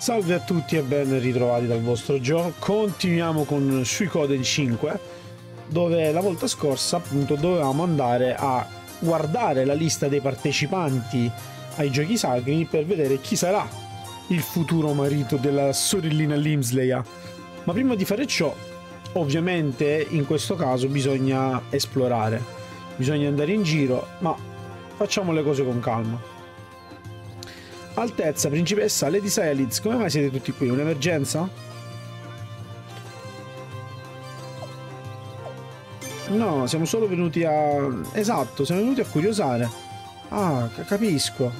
Salve a tutti e ben ritrovati dal vostro gioco. Continuiamo con Suikoden V, dove la volta scorsa appunto dovevamo andare a guardare la lista dei partecipanti ai giochi sacri per vedere chi sarà il futuro marito della sorellina Lymsleia. Ma prima di fare ciò, ovviamente in questo caso bisogna esplorare, bisogna andare in giro, ma facciamo le cose con calma. Altezza, principessa, Lady Sialeeds, come mai siete tutti qui? Un'emergenza? No, siamo solo venuti a... Esatto, siamo venuti a curiosare. Ah, capisco.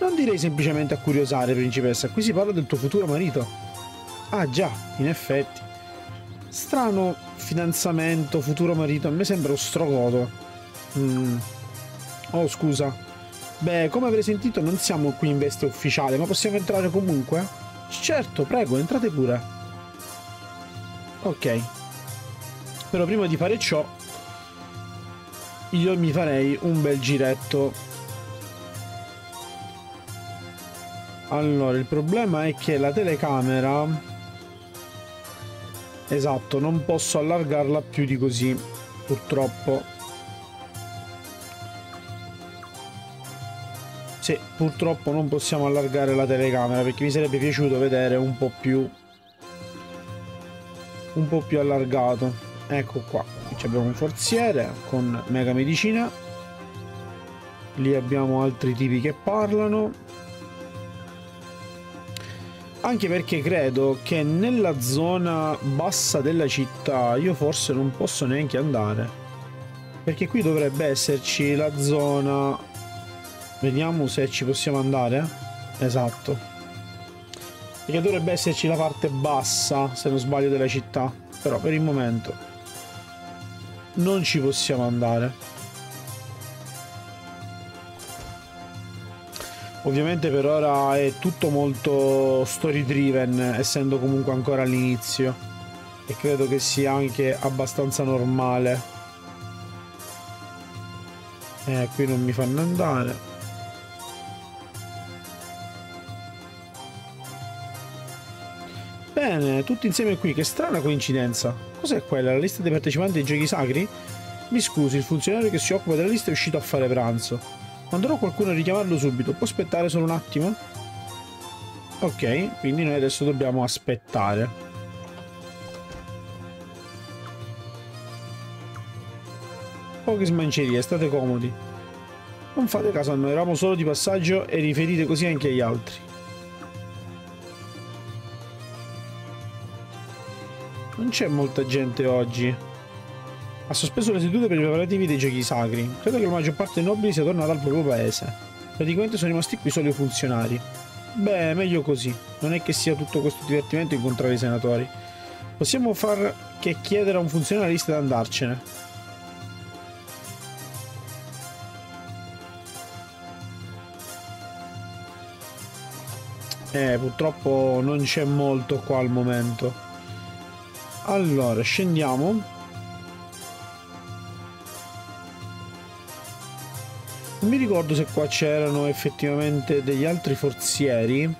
Non direi semplicemente a curiosare, principessa. Qui si parla del tuo futuro marito. Ah già, in effetti. Strano fidanzamento, futuro marito. A me sembra un strogodo. Oh, scusa. Beh, come avrei sentito non siamo qui in veste ufficiale, ma possiamo entrare comunque? Certo, prego, entrate pure. Ok. Però prima di fare ciò, io mi farei un bel giretto. Allora, il problema è che la telecamera... Esatto, non posso allargarla più di così, purtroppo. Sì, purtroppo non possiamo allargare la telecamera, perché mi sarebbe piaciuto vedere un po' più allargato. Ecco qua, qui abbiamo un forziere con mega medicina, lì abbiamo altri tipi che parlano, anche perché credo che nella zona bassa della città io forse non posso neanche andare, perché qui dovrebbe esserci la zona... Vediamo se ci possiamo andare. Esatto. Perché dovrebbe esserci la parte bassa, se non sbaglio, della città. Però per il momento non ci possiamo andare. Ovviamente per ora è tutto molto story driven, essendo comunque ancora all'inizio. E credo che sia anche abbastanza normale. Qui non mi fanno andare. Bene, tutti insieme qui, che strana coincidenza. Cos'è quella? La lista dei partecipanti ai giochi sacri? Mi scusi, il funzionario che si occupa della lista è uscito a fare pranzo. Manderò qualcuno a richiamarlo subito, può aspettare solo un attimo? Ok, quindi noi adesso dobbiamo aspettare. Poche smancerie, state comodi. Non fate caso a noi, eravamo solo di passaggio e riferite così anche agli altri. Non c'è molta gente oggi. Ha sospeso le sedute per i preparativi dei giochi sacri. Credo che la maggior parte dei nobili sia tornata al proprio paese. Praticamente sono rimasti qui solo i funzionari. Beh, meglio così. Non è che sia tutto questo divertimento incontrare i senatori. Possiamo far che chiedere a un funzionario di andarcene. Purtroppo non c'è molto qua al momento. Allora, scendiamo. Non mi ricordo se qua c'erano effettivamente degli altri forzieri.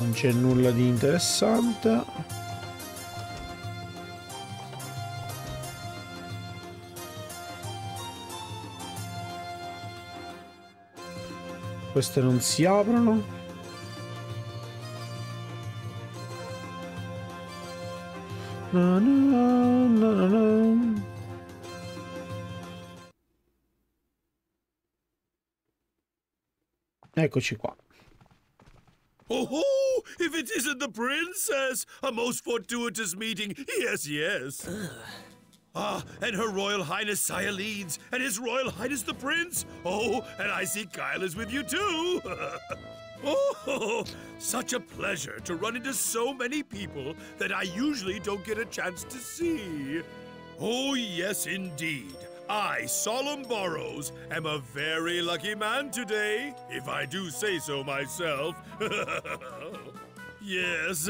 Non c'è nulla di interessante. Queste non si aprono. No, no, no, no, no. Eccoci qua. Oh, if it isn't the princess, a most fortuitous meeting. Yes, yes. Ah, and Her Royal Highness Sialeeds, and His Royal Highness the Prince. Oh, and I see Kyle is with you too. Oh, such a pleasure to run into so many people that I usually don't get a chance to see. Oh, yes, indeed. I, Salum Barows, am a very lucky man today, if I do say so myself. Yes.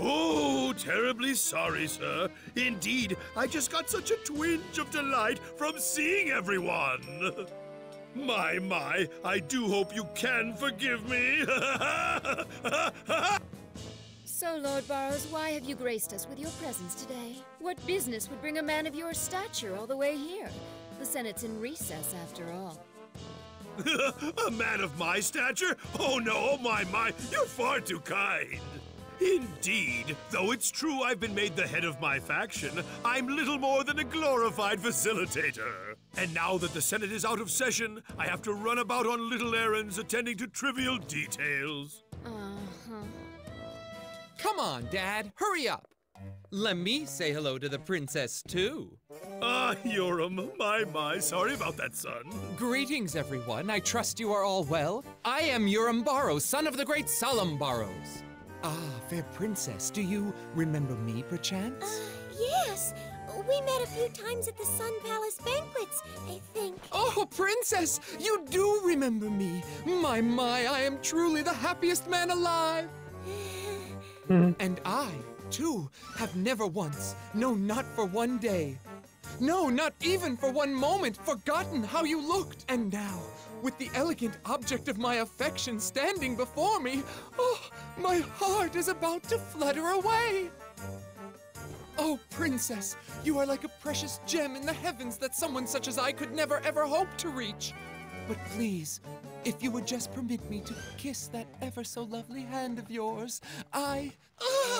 Oh, terribly sorry, sir. Indeed, I just got such a twinge of delight from seeing everyone. My, I do hope you can forgive me. So, Lord Barrows, why have you graced us with your presence today? What business would bring a man of your stature all the way here? The Senate's in recess, after all. A man of my stature? Oh, no, oh, my, you're far too kind. Indeed, though it's true I've been made the head of my faction, I'm little more than a glorified facilitator. And now that the Senate is out of session, I have to run about on little errands attending to trivial details. Uh-huh. Come on, Dad, hurry up. Let me say hello to the princess, too. Ah, Yoram, my, sorry about that, son. Greetings, everyone. I trust you are all well. I am Yoram Barrow, son of the great Salum Barows. Ah, fair princess, do you remember me, perchance? Yes. We met a few times at the Sun Palace banquets, I think. Oh, princess, you do remember me. My, I am truly the happiest man alive. And I, too, have never once, no, not for one day, no, not even for one moment, forgotten how you looked. And now, with the elegant object of my affection standing before me, oh, my heart is about to flutter away. Oh, princess, you are like a precious gem in the heavens that someone such as I could never ever hope to reach. But please, if you would just permit me to kiss that ever so lovely hand of yours, I...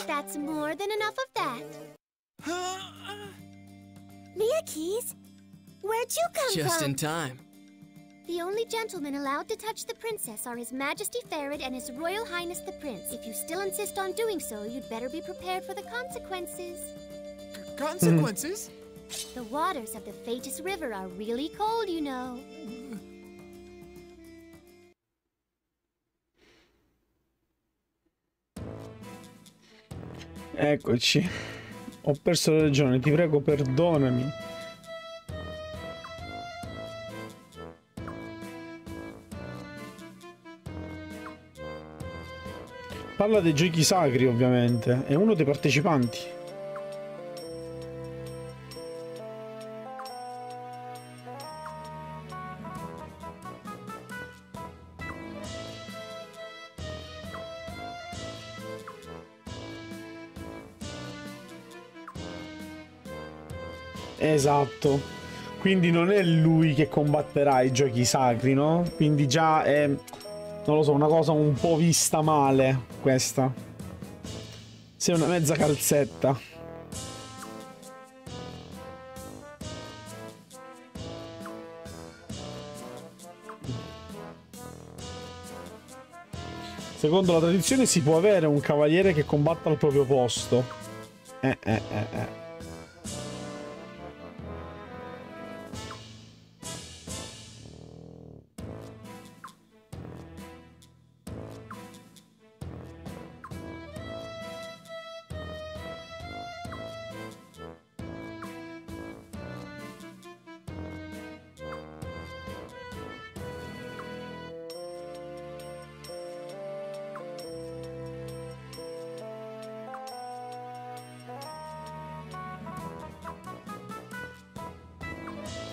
That's more than enough of that. Miakis, where'd you come from? Just in time. The only gentlemen allowed to touch the princess are His Majesty Farid and His Royal Highness the Prince. If you still insist on doing so, you'd better be prepared for the consequences. Consequences? The waters of the Feitas River are really cold, you know. Eccoci. Ho perso la ragione, ti prego, perdonami. Parla dei giochi sacri, ovviamente. È uno dei partecipanti. Esatto, quindi non è lui che combatterà i giochi sacri, no? Quindi già è, non lo so, una cosa un po' vista male questa. Sei una mezza calzetta. Secondo la tradizione si può avere un cavaliere che combatta al proprio posto.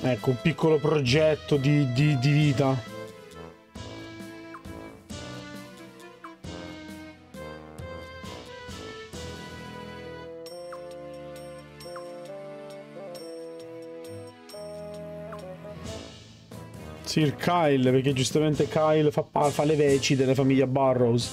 Ecco, un piccolo progetto di vita. Sir Kyle, perché giustamente Kyle fa le veci della famiglia Barrows.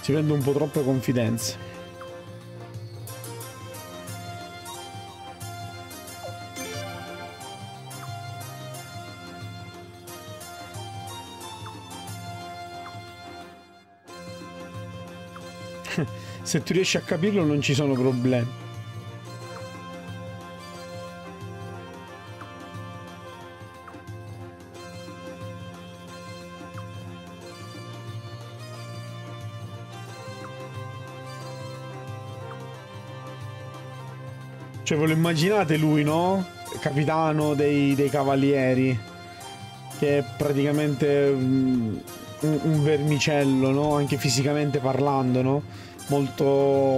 Si prende un po' troppe confidenze. Se tu riesci a capirlo non ci sono problemi. Cioè ve lo immaginate lui, no? Capitano dei cavalieri, che è praticamente un vermicello, no? Anche fisicamente parlando, no? Molto,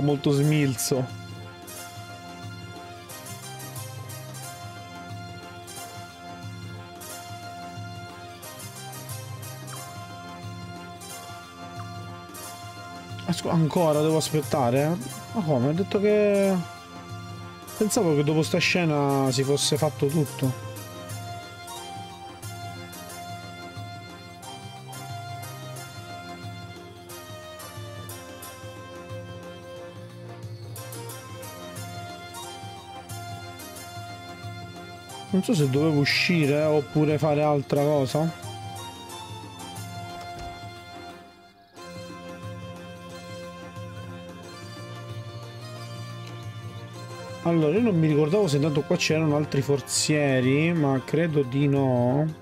molto smilzo. Ancora devo aspettare? Ma come? Ho detto che... Pensavo che dopo sta scena si fosse fatto tutto. Non so se dovevo uscire oppure fare altra cosa. Allora, io non mi ricordavo se intanto qua c'erano altri forzieri, ma credo di no.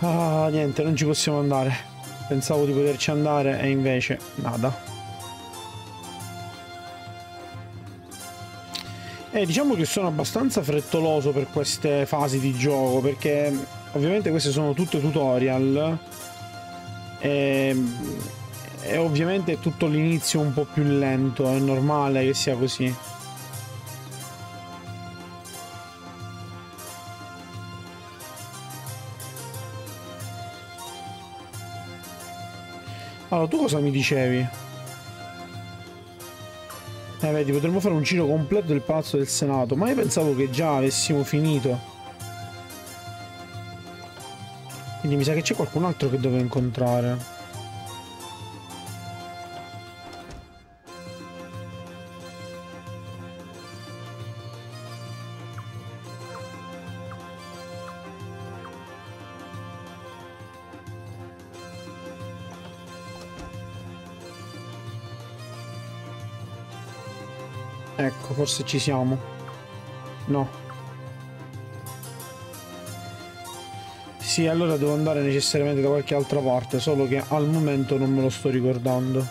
Ah, niente, non ci possiamo andare. Pensavo di poterci andare e invece nada. Diciamo che sono abbastanza frettoloso per queste fasi di gioco, perché ovviamente queste sono tutte tutorial e ovviamente tutto l'inizio un po' più lento, è normale che sia così. Allora, tu cosa mi dicevi? Vedi, potremmo fare un giro completo del palazzo del Senato, ma io pensavo che già avessimo finito. Quindi mi sa che c'è qualcun altro che devo incontrare. Ecco, forse ci siamo. No. Sì, allora devo andare necessariamente da qualche altra parte, solo che al momento non me lo sto ricordando.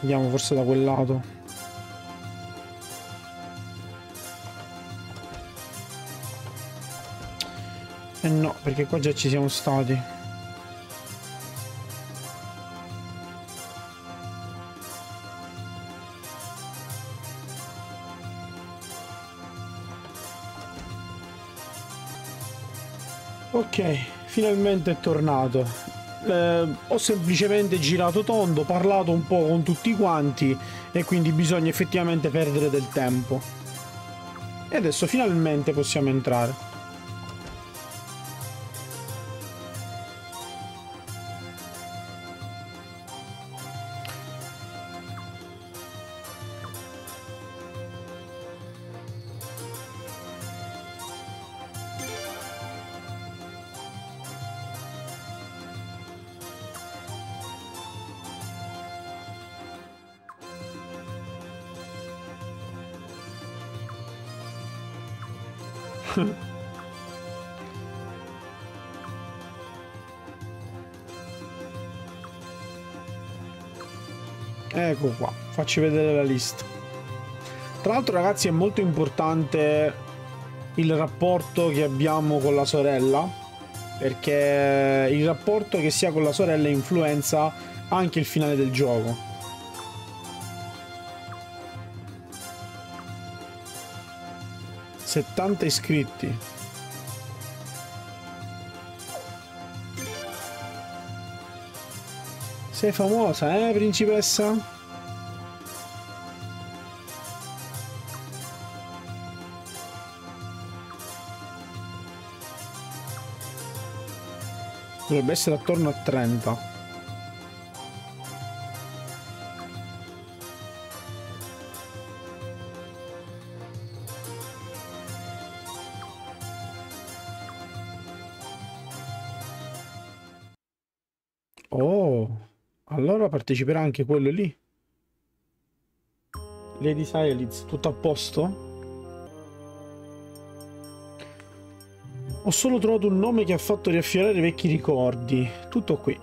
Andiamo forse da quel lato. Eh no, perché qua già ci siamo stati. Ok, finalmente è tornato. Ho semplicemente girato tondo, parlato un po' con tutti quanti e quindi bisogna effettivamente perdere del tempo. E adesso finalmente possiamo entrare. Ecco qua, faccio vedere la lista. Tra l'altro, ragazzi, è molto importante il rapporto che abbiamo con la sorella, perché il rapporto che si ha con la sorella influenza anche il finale del gioco. ...70 iscritti. Sei famosa, principessa? Dovrebbe essere attorno a 30. Allora parteciperà anche quello lì. Lady Sialeeds, tutto a posto? Ho solo trovato un nome che ha fatto riaffiorare i vecchi ricordi. Tutto qui.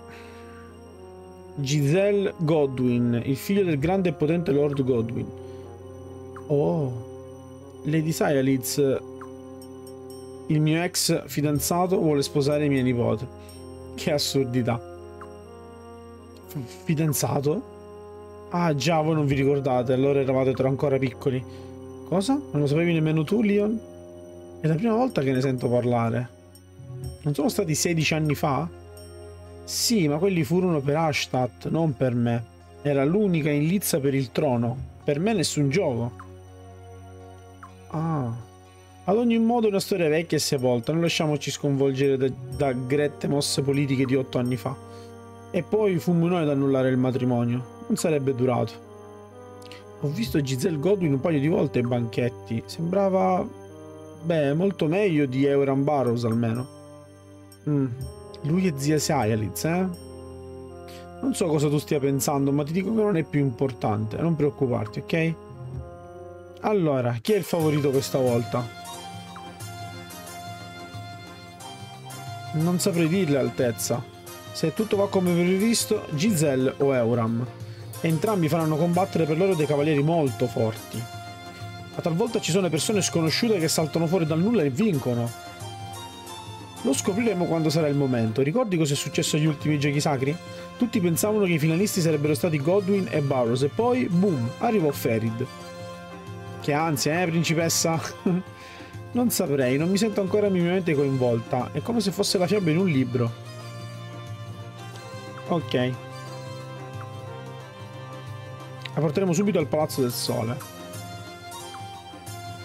Gizel Godwin, il figlio del grande e potente Lord Godwin. Oh, Lady Sialeeds, il mio ex fidanzato vuole sposare mia nipote. Che assurdità. Fidanzato? Ah già, voi non vi ricordate, allora eravate ancora piccoli. Cosa? Non lo sapevi nemmeno tu, Leon? È la prima volta che ne sento parlare. Non sono stati 16 anni fa? Sì, ma quelli furono per Arshtat, non per me. Era l'unica inlizza per il trono. Per me nessun gioco. Ah. Ad ogni modo è una storia vecchia e sepolta. Non lasciamoci sconvolgere da grette mosse politiche di 8 anni fa. E poi fummo noi ad annullare il matrimonio. Non sarebbe durato. Ho visto Gizel Godwin un paio di volte ai banchetti. Sembrava, beh, molto meglio di Euron Barrows almeno. Lui e zia Sialeeds, eh? Non so cosa tu stia pensando, ma ti dico che non è più importante. Non preoccuparti, ok? Allora, chi è il favorito questa volta? Non saprei dirle, Altezza. Se tutto va come previsto, Gizel o Euram. Entrambi faranno combattere per loro dei cavalieri molto forti. Ma talvolta ci sono persone sconosciute che saltano fuori dal nulla e vincono. Lo scopriremo quando sarà il momento. Ricordi cosa è successo agli ultimi giochi sacri? Tutti pensavano che i finalisti sarebbero stati Godwin e Barrows e poi, boom, arrivò Farid. Che ansia, principessa? Non saprei, non mi sento ancora minimamente coinvolta. È come se fosse la fiaba in un libro. Ok. La porteremo subito al Palazzo del Sole.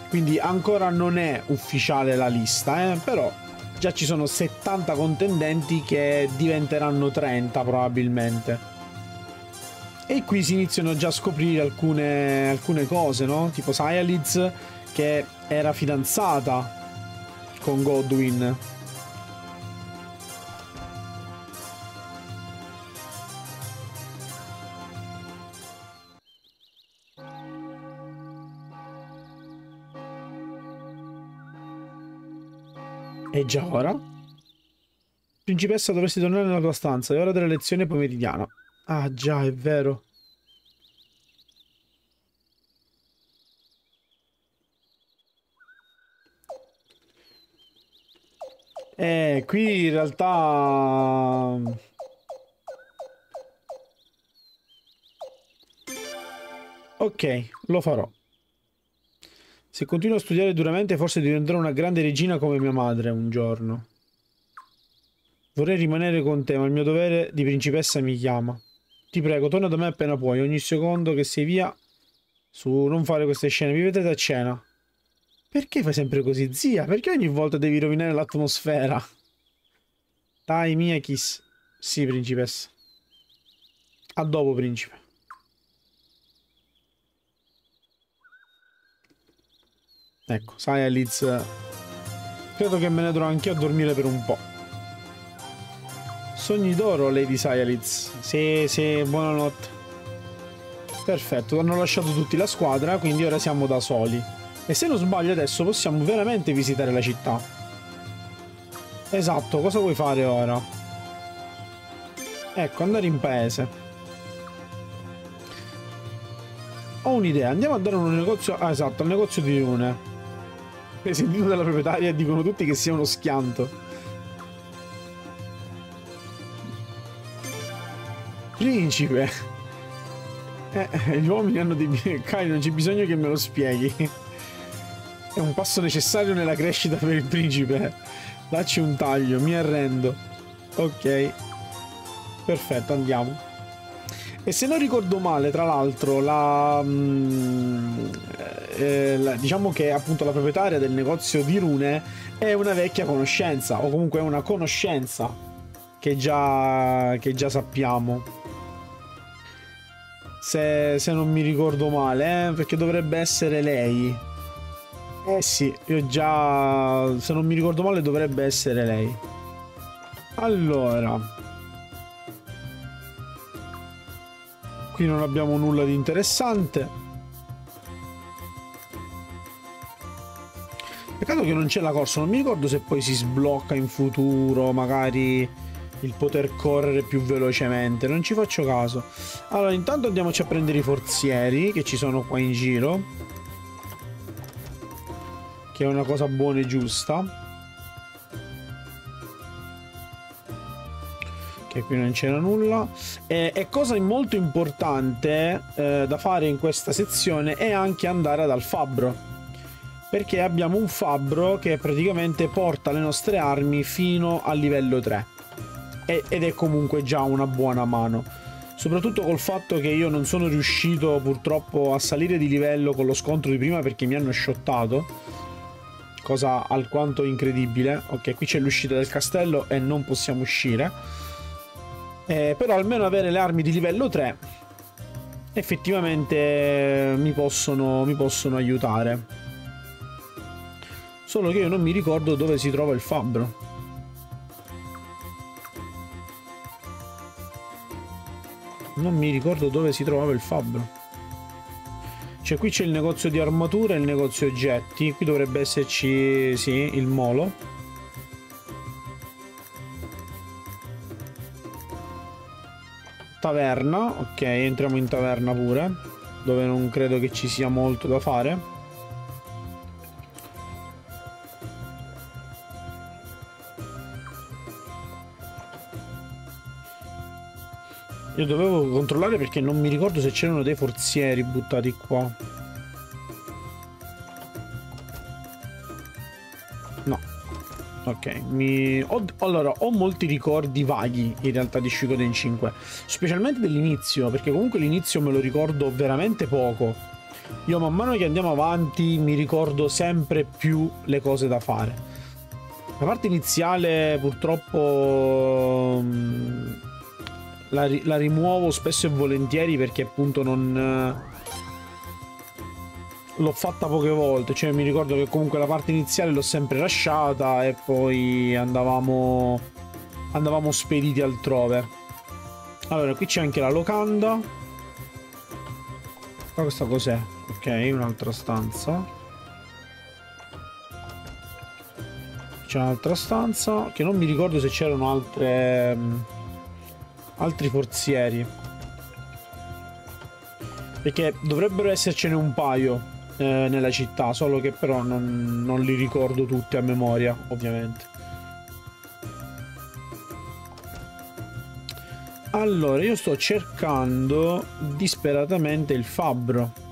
Quindi ancora non è ufficiale la lista, però già ci sono 70 contendenti che diventeranno 30 probabilmente. E qui si iniziano già a scoprire alcune cose, no? Tipo Sialeeds che era fidanzata con Godwin. E già ora? Principessa, dovresti tornare nella tua stanza, è ora della lezione pomeridiana. Ah già, è vero. Qui in realtà... Ok, lo farò. Se continuo a studiare duramente forse diventerò una grande regina come mia madre un giorno. Vorrei rimanere con te, ma il mio dovere di principessa mi chiama. Ti prego, torna da me appena puoi. Ogni secondo che sei via... Su, non fare queste scene. Mi vedete a cena. Perché fai sempre così, zia? Perché ogni volta devi rovinare l'atmosfera? Dai, Miakis. Sì, principessa. A dopo, principe. Ecco, Sialeeds. Credo che me ne andrò anch'io a dormire per un po'. Sogni d'oro, Lady Sialeeds. Sì, buonanotte. Perfetto, hanno lasciato tutti la squadra, quindi ora siamo da soli. E se non sbaglio adesso possiamo veramente visitare la città. Esatto, cosa vuoi fare ora? Ecco, andare in paese. Ho un'idea, andiamo a dare un negozio... Ah, esatto, al negozio di Rune. L'hai sentito dalla proprietaria, dicono tutti che sia uno schianto. Principe! Gli uomini hanno dei beni... Kyle, non c'è bisogno che me lo spieghi. È un passo necessario nella crescita per il principe. Dacci un taglio, mi arrendo. Ok. Perfetto, andiamo. E se non ricordo male, tra l'altro, diciamo che appunto la proprietaria del negozio di Rune è una vecchia conoscenza, o comunque è una conoscenza che già sappiamo. Se non mi ricordo male, perché dovrebbe essere lei. Eh sì, io già... se non mi ricordo male dovrebbe essere lei. Allora. Qui non abbiamo nulla di interessante. E Peccato che non c'è la corsa, non mi ricordo se poi si sblocca in futuro magari il poter correre più velocemente, non ci faccio caso. Allora intanto andiamoci a prendere i forzieri che ci sono qua in giro, che è una cosa buona e giusta, che qui non c'era nulla. E cosa molto importante da fare in questa sezione è anche andare dal fabbro, perché abbiamo un fabbro che praticamente porta le nostre armi fino al livello 3 ed è comunque già una buona mano, soprattutto col fatto che io non sono riuscito purtroppo a salire di livello con lo scontro di prima perché mi hanno shottato, cosa alquanto incredibile. Ok, qui c'è l'uscita del castello e non possiamo uscire, però almeno avere le armi di livello 3 effettivamente mi possono aiutare. Solo che io non mi ricordo dove si trova il fabbro. Non mi ricordo dove si trovava il fabbro. Cioè qui c'è il negozio di armatura e il negozio oggetti. Qui dovrebbe esserci, sì, il molo. Taverna. Ok, entriamo in taverna pure, dove non credo che ci sia molto da fare. Io dovevo controllare perché non mi ricordo se c'erano dei forzieri buttati qua. No. Ok. Allora, ho molti ricordi vaghi in realtà di Suikoden 5. Specialmente dell'inizio, perché comunque l'inizio me lo ricordo veramente poco. Io man mano che andiamo avanti mi ricordo sempre più le cose da fare. La parte iniziale purtroppo... La rimuovo spesso e volentieri perché appunto non... L'ho fatta poche volte, cioè mi ricordo che comunque la parte iniziale l'ho sempre lasciata e poi andavamo spediti altrove. Allora qui c'è anche la locanda. Ma questa cos'è? Ok, un'altra stanza. C'è un'altra stanza che non mi ricordo se c'erano altri forzieri, perché dovrebbero essercene un paio nella città, solo che però non li ricordo tutti a memoria ovviamente. Allora io sto cercando disperatamente il fabbro.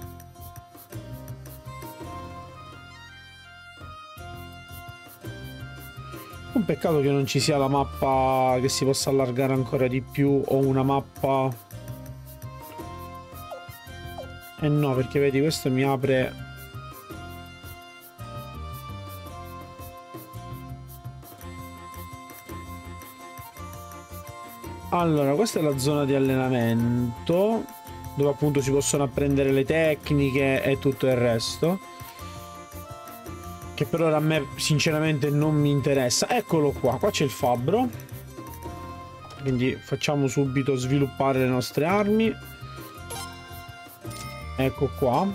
Un peccato che non ci sia la mappa che si possa allargare ancora di più, o una mappa... Eh no, perché vedi, questo mi apre... Allora, questa è la zona di allenamento, dove appunto si possono apprendere le tecniche e tutto il resto, che per ora a me sinceramente non mi interessa. Eccolo qua, qua c'è il fabbro, quindi facciamo subito sviluppare le nostre armi. Ecco qua,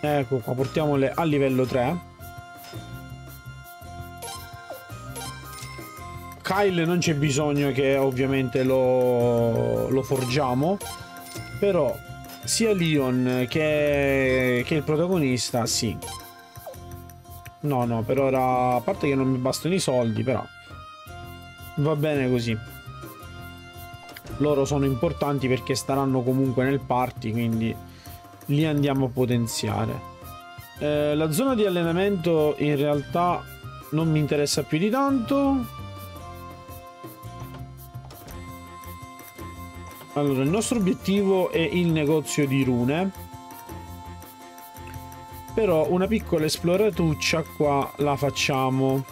ecco qua, portiamole al livello 3. Kyle non c'è bisogno che ovviamente lo forgiamo, però sia Leon che il protagonista, sì. No, per ora, a parte che non mi bastano i soldi, però va bene così. Loro sono importanti perché staranno comunque nel party, quindi li andiamo a potenziare. La zona di allenamento in realtà non mi interessa più di tanto. Allora, il nostro obiettivo è il negozio di rune, però una piccola esploratuccia qua la facciamo,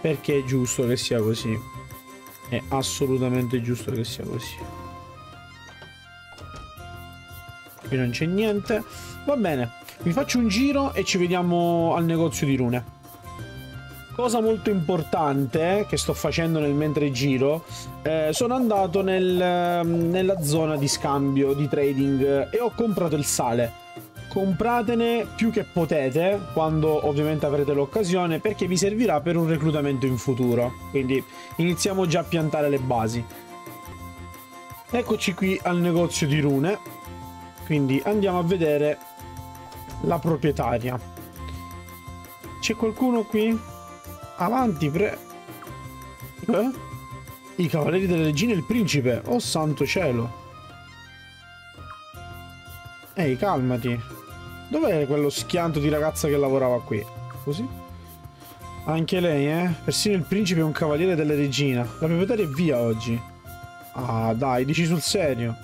perché è giusto che sia così, è assolutamente giusto che sia così. Qui non c'è niente, va bene, mi faccio un giro e ci vediamo al negozio di rune. Cosa molto importante che sto facendo nel mentre giro, sono andato nella zona di scambio, di trading, e ho comprato il sale. Compratene più che potete quando ovviamente avrete l'occasione, perché vi servirà per un reclutamento in futuro. Quindi iniziamo già a piantare le basi. Eccoci qui al negozio di rune, quindi andiamo a vedere la proprietaria. C'è qualcuno qui? Avanti, i cavalieri della regina e il principe. Oh santo cielo. Ehi, calmati. Dov'è quello schianto di ragazza che lavorava qui? Così? Anche lei, eh? Persino il principe è un cavaliere della regina. La proprietaria è via oggi. Ah, dai, dici sul serio.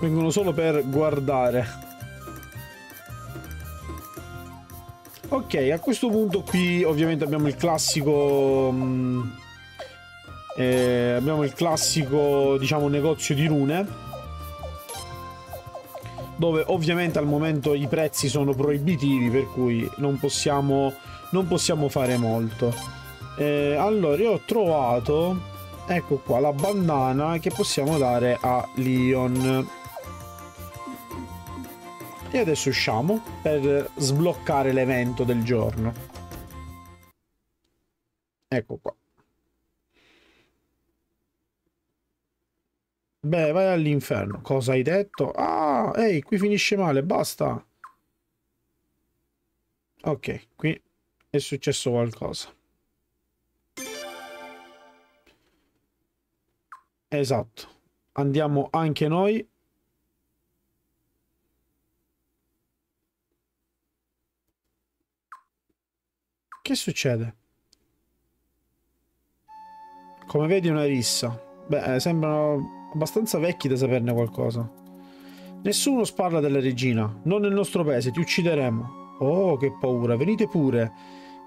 Vengono solo per guardare. Ok, a questo punto qui ovviamente abbiamo il classico... abbiamo il classico, diciamo, negozio di rune, dove ovviamente al momento i prezzi sono proibitivi, per cui non possiamo fare molto. Allora, io ho trovato, ecco qua, la bandana che possiamo dare a Leon. E adesso usciamo per sbloccare l'evento del giorno. Ecco qua. Beh, vai all'inferno. Cosa hai detto? Ah, ehi, qui finisce male, basta. Ok, qui è successo qualcosa. Esatto. Andiamo anche noi. Che succede? Come vedi, una rissa. Beh, sembrano... abbastanza vecchi da saperne qualcosa. Nessuno parla della regina. Non nel nostro paese, ti uccideremo. Oh, che paura, venite pure,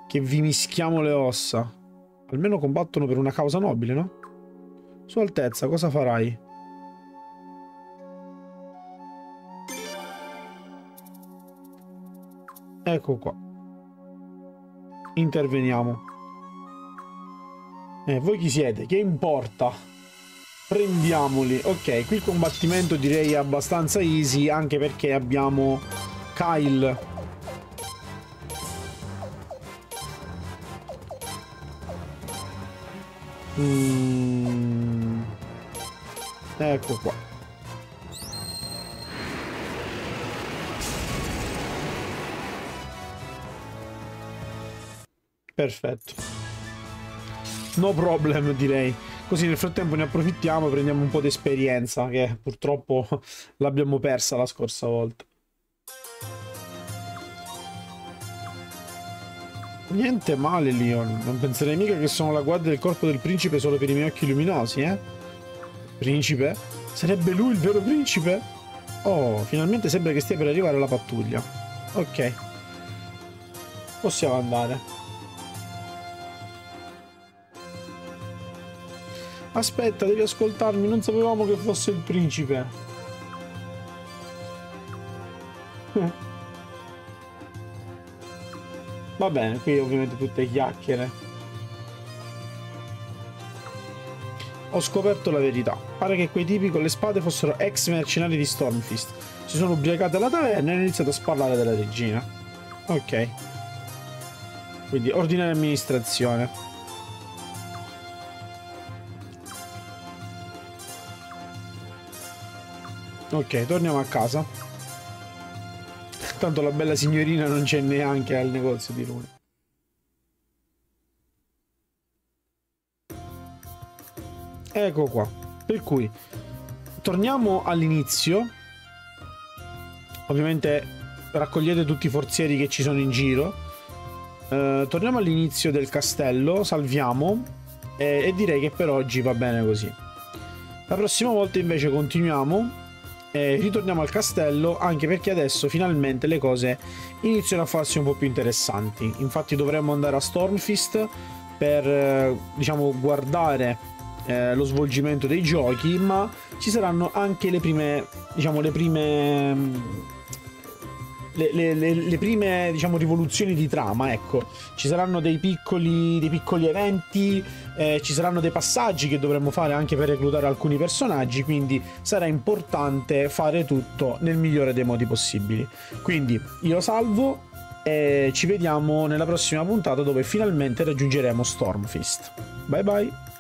che vi mischiamo le ossa. Almeno combattono per una causa nobile, no? Sua Altezza, cosa farai? Ecco qua. Interveniamo. Voi chi siete? Che importa? Prendiamoli. Ok, qui il combattimento direi è abbastanza easy, anche perché abbiamo Kyle. Ecco qua. Perfetto. No problem, direi. Così nel frattempo ne approfittiamo e prendiamo un po' di esperienza, che purtroppo l'abbiamo persa la scorsa volta. Niente male, Leon. Non penserei mica che sono la guardia del corpo del principe solo per i miei occhi luminosi, eh? Principe? Sarebbe lui il vero principe? Oh, finalmente sembra che stia per arrivare la pattuglia. Ok. Possiamo andare. Aspetta, devi ascoltarmi, non sapevamo che fosse il principe. Va bene, qui ovviamente tutte chiacchiere. Ho scoperto la verità. Pare che quei tipi con le spade fossero ex mercenari di Stormfist. Si sono ubriacati alla taverna e hanno iniziato a sparlare della regina. Ok. Quindi ordine amministrazione. Ok, torniamo a casa. Tanto la bella signorina non c'è neanche al negozio di rune. Ecco qua. Per cui torniamo all'inizio. Ovviamente raccogliete tutti i forzieri che ci sono in giro. Torniamo all'inizio del castello. Salviamo. E direi che per oggi va bene così. La prossima volta invece continuiamo. E ritorniamo al castello, anche perché adesso finalmente le cose iniziano a farsi un po' più interessanti. Infatti dovremmo andare a Stormfist per, diciamo, guardare lo svolgimento dei giochi, ma ci saranno anche le prime, diciamo, le prime le prime, diciamo, rivoluzioni di trama, ecco. Ci saranno dei piccoli eventi, ci saranno dei passaggi che dovremmo fare anche per reclutare alcuni personaggi, quindi sarà importante fare tutto nel migliore dei modi possibili. Quindi io salvo e ci vediamo nella prossima puntata dove finalmente raggiungeremo Stormfist. Bye bye!